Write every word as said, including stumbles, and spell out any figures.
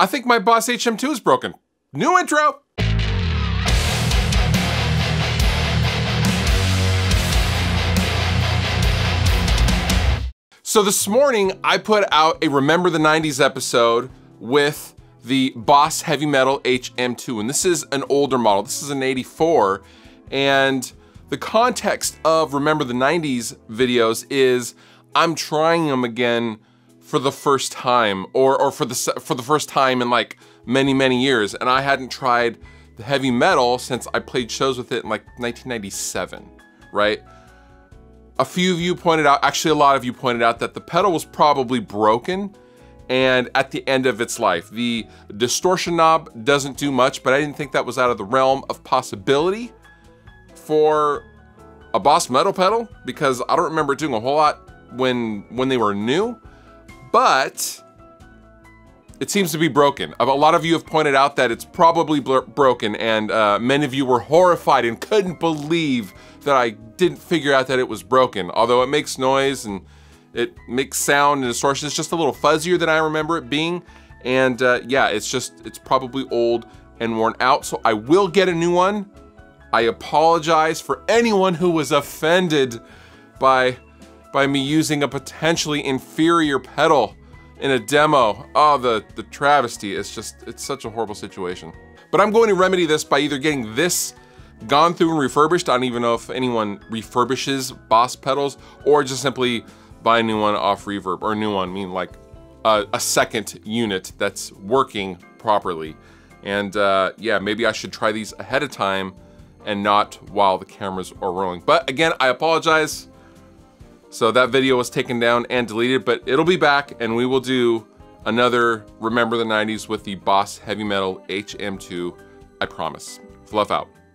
I think my Boss H M two is broken. New intro. So this morning I put out a Remember the nineties episode with the Boss Heavy Metal H M two, and this is an older model. This is an eighty-four, and the context of Remember the nineties videos is I'm trying them again for the first time, or, or for, the, for the first time in like many, many years. And I hadn't tried the heavy metal since I played shows with it in like nineteen ninety-seven, right? A few of you pointed out, actually a lot of you pointed out that the pedal was probably broken and at the end of its life. The distortion knob doesn't do much, but I didn't think that was out of the realm of possibility for a Boss metal pedal, because I don't remember it doing a whole lot when, when they were new. But it seems to be broken. A lot of you have pointed out that it's probably broken, and uh, many of you were horrified and couldn't believe that I didn't figure out that it was broken. Although it makes noise and it makes sound and distortion, it's just a little fuzzier than I remember it being. And uh, yeah, it's just, it's probably old and worn out. So I will get a new one. I apologize for anyone who was offended by by me using a potentially inferior pedal in a demo. Oh, the, the travesty, it's just, it's such a horrible situation. But I'm going to remedy this by either getting this gone through and refurbished, I don't even know if anyone refurbishes Boss pedals, or just simply buy a new one off Reverb, or a new one, I mean like a, a second unit that's working properly. And uh, yeah, maybe I should try these ahead of time and not while the cameras are rolling. But again, I apologize. So that video was taken down and deleted, but it'll be back and we will do another Remember the nineties with the Boss Heavy Metal H M two, I promise. Fluff out.